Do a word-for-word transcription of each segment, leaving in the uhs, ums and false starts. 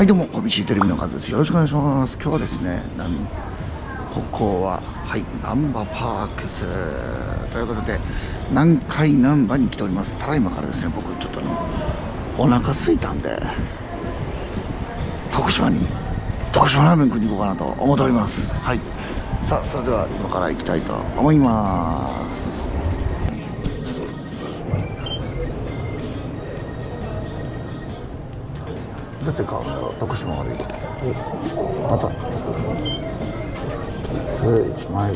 はい、どうもこびしいテレビのカズです。よろしくお願いします。今日はですね、ここははいなんばパークスということで南海なんばに来ております。ただいまからですね、僕ちょっとねお腹すいたんで徳島に徳島ラーメン食いに行こうかなと思っております。はい、さあそれでは今から行きたいと思います。出てか徳島まで行くまた前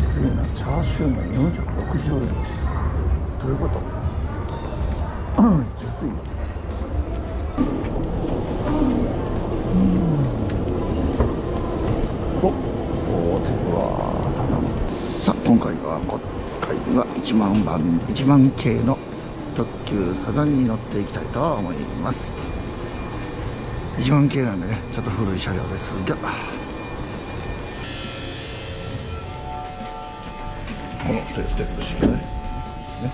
すげえな。チャーシューがよんひゃくろくじゅうえんということめっちゃ安いな。おお手はささん。さあ今回は今回は一万番一万系の特急サザンに乗っていきたいと思います。いちまん系なんでね、ちょっと古い車両ですが、このステップで不思議なねですね。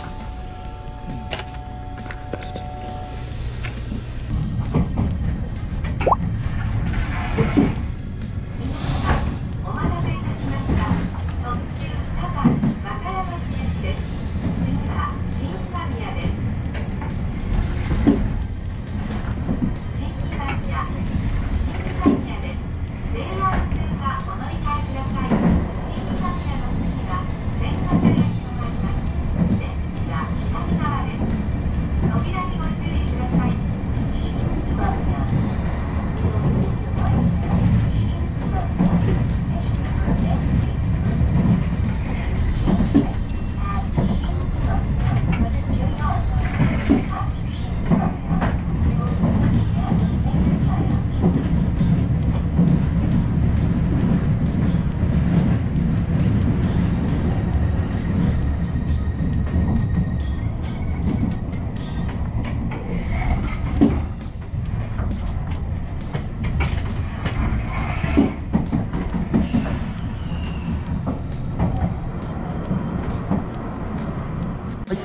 お待たせいたしました。特急サザン和歌山市行きです。新今宮です。新今宮、新今宮です。ジェイアール 線はお乗り換えください。新今宮の次は全国駅となります。出口は左側です。扉にご注意ください。新今宮。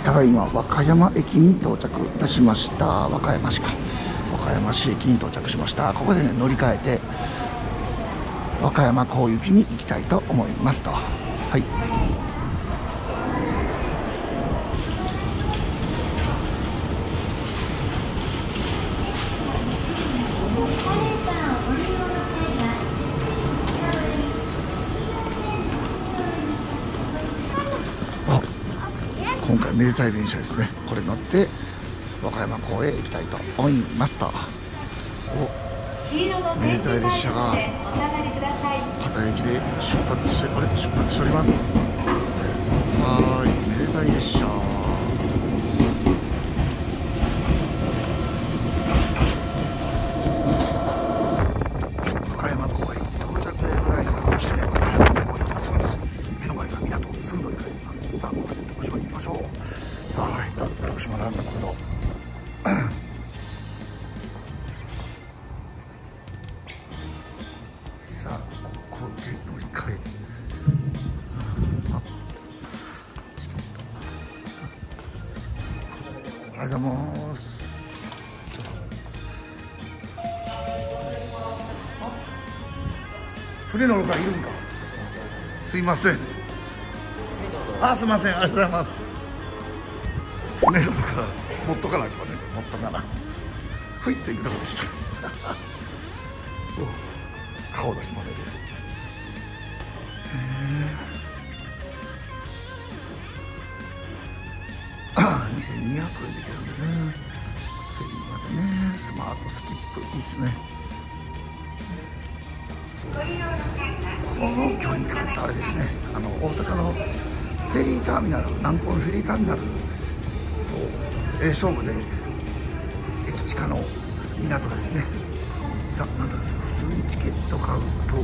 ただいま和歌山駅に到着いたしました。和歌山市か和歌山市駅に到着しました。ここで、ね、乗り換えて和歌山港行きに行きたいと思いますと。はい、今回めでたい電車ですね。これ乗って和歌山港へ行きたいと思いますと。お、めでたい列車が片駅で出発して、あれ出発しております。はーい、めでたい列車。ありがとうございます。船乗る方いるんか。すいません。あ、すいません。ありがとうございます。船乗るから持っとかなきません。持っとかな。ふいっていうとこでした。顔出してもらえる。にせんにひゃくえんできるんでね。まずね、スマートスキップいいっすね。この距離感ってあれですね、あの大阪のフェリーターミナル、南港のフェリーターミナルとええ勝負で駅近の港ですね。さあ、なんだろう、普通にチケット買うと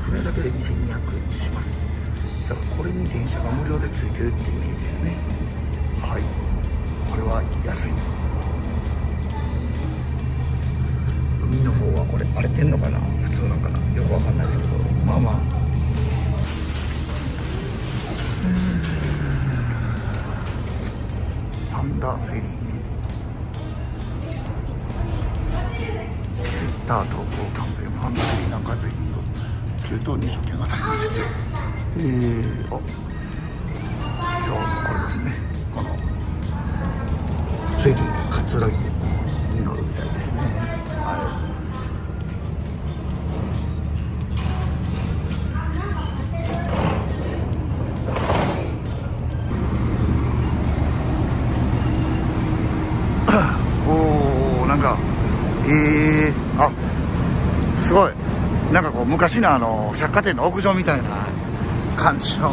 船だけでにせんにひゃくえんします。さあ、これに電車が無料でついてるっていうイメージですね。はい、これは安い。海の方はこれ荒れてんのかな、普通なんかな、よくわかんないですけど、まあまあパンダフェリーターとキャンベルファンの時に何回ペリンをつけると二条拳が当たりまして、えー、あ今日のこれですね、このフェリー葛城に乗るみたいですね。はい、えー、あ、すごいなんかこう昔のあの百貨店の屋上みたいな感じの。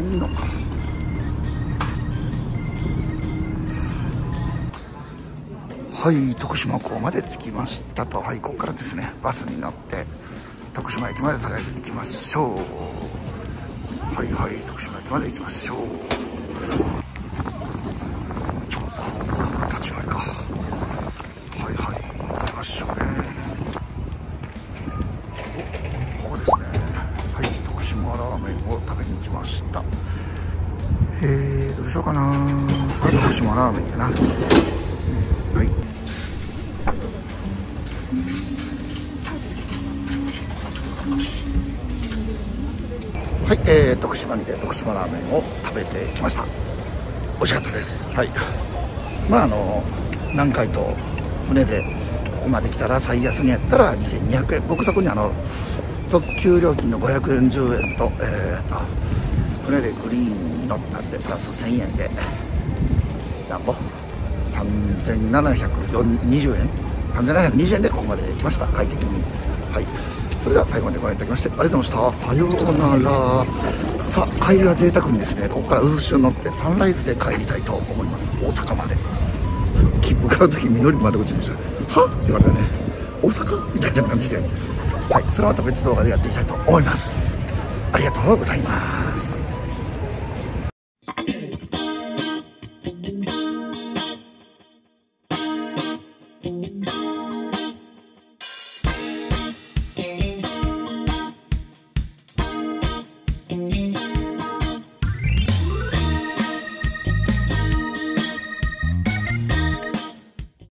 いいのか。はい、徳島港まで着きましたと。はい、ここからですね、バスに乗って徳島駅までとりあえず行きましょう。はいはい、徳島駅まで行きましょう。ちょっと立ち回りか。はいはい、行きましょうね。ここですね。はい、徳島ラーメンを食べに来ました。えー、どうしようかな。徳島ラーメンやな。はい、はい、えー、徳島にて徳島ラーメンを食べてきました。美味しかったです。はい、まああの南海と船でここまで来たら最安にやったらにせんにひゃくえん、僕そこにあの特急料金のごひゃくよんじゅうえんと、えー、と船でグリーンに乗ったんでプラスせんえんでなんぼさんぜんななひゃくにじゅうえんさんぜんななひゃくにじゅうえんでここまで来ました。快適に。はい、それでは最後までご覧いただきましてありがとうございました。さようなら。さあ帰りは贅沢にですね、ここから渦潮に乗ってサンライズで帰りたいと思います。大阪まで切符買う時緑窓口にしたはって言われたね。大阪みたいな感じで。はい、それはまた別動画でやっていきたいと思います。ありがとうございます。